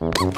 Oh!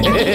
Oh.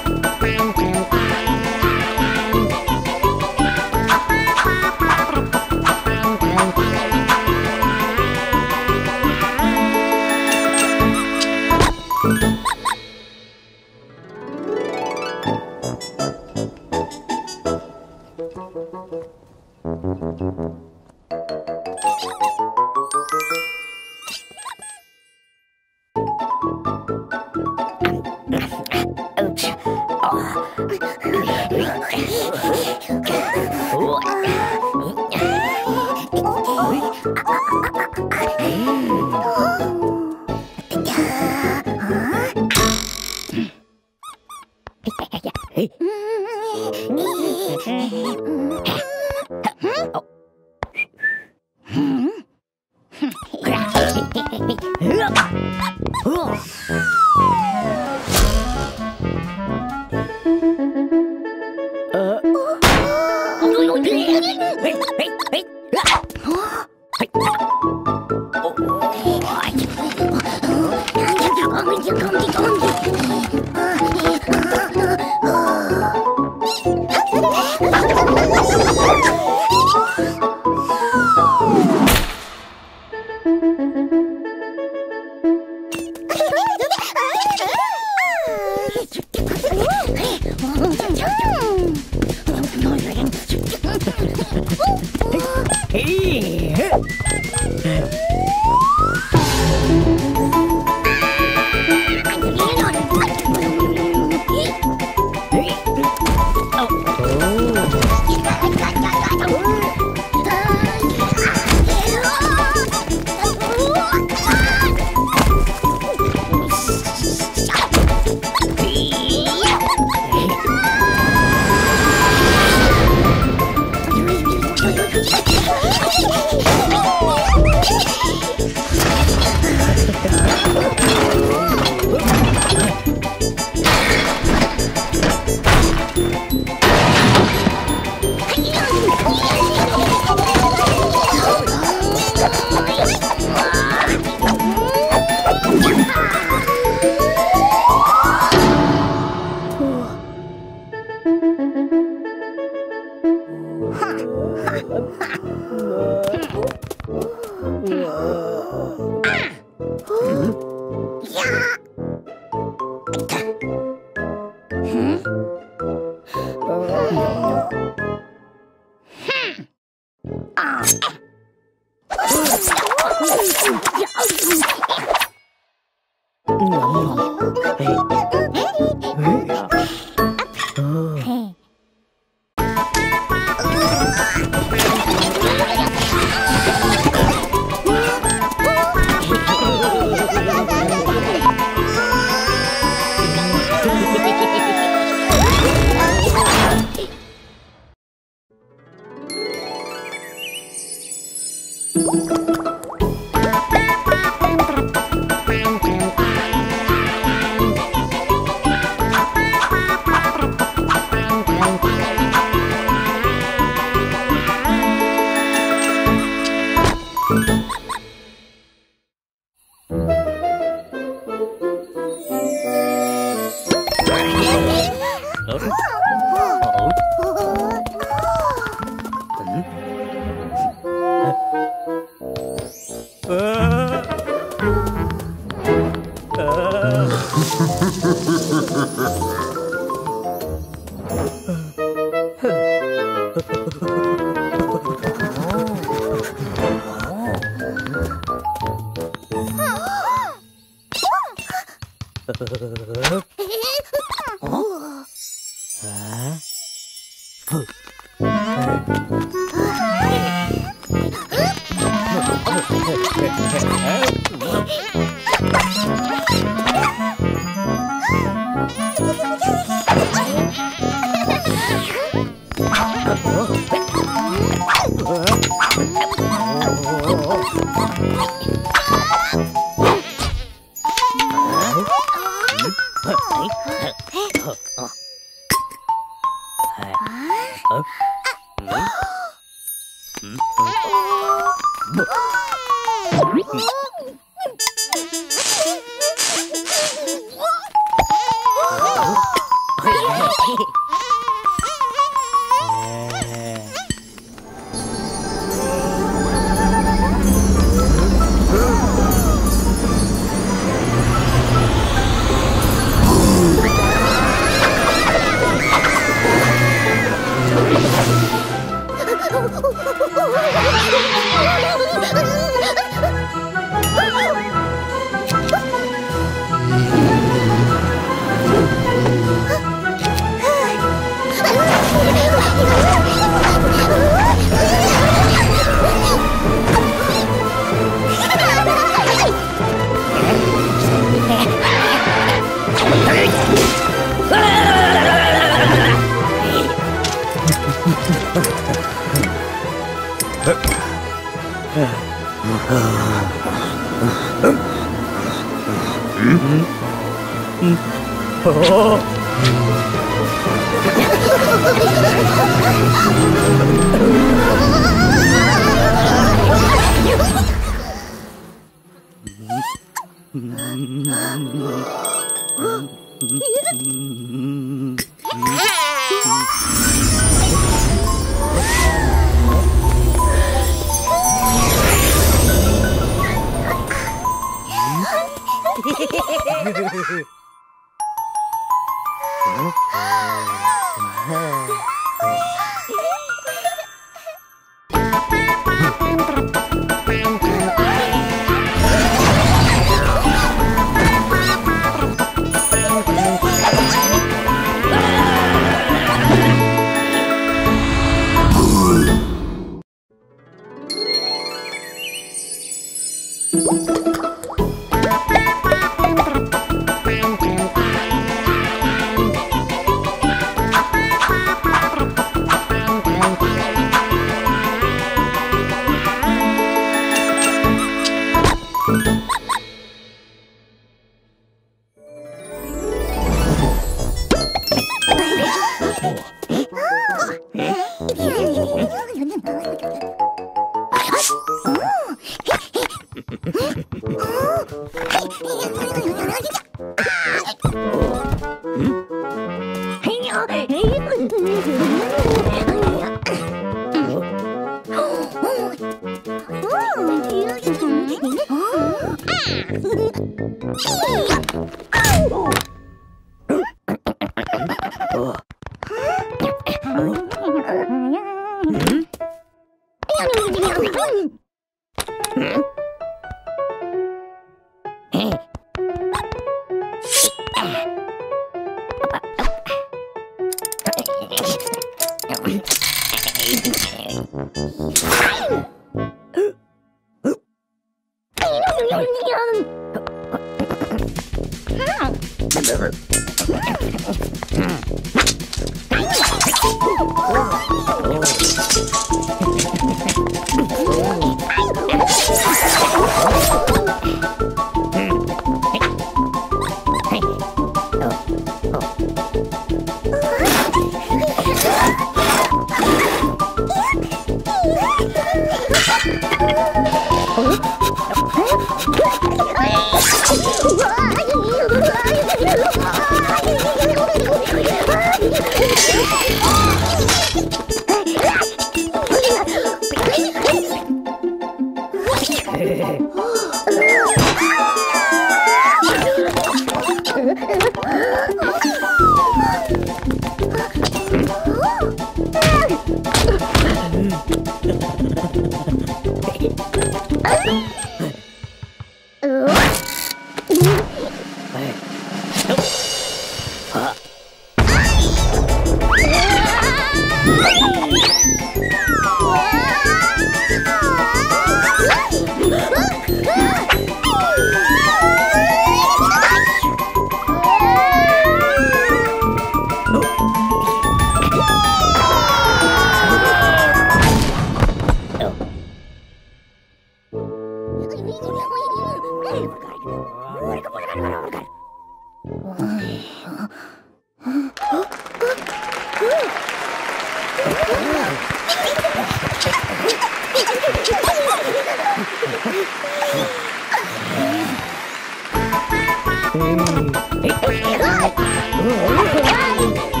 Hey!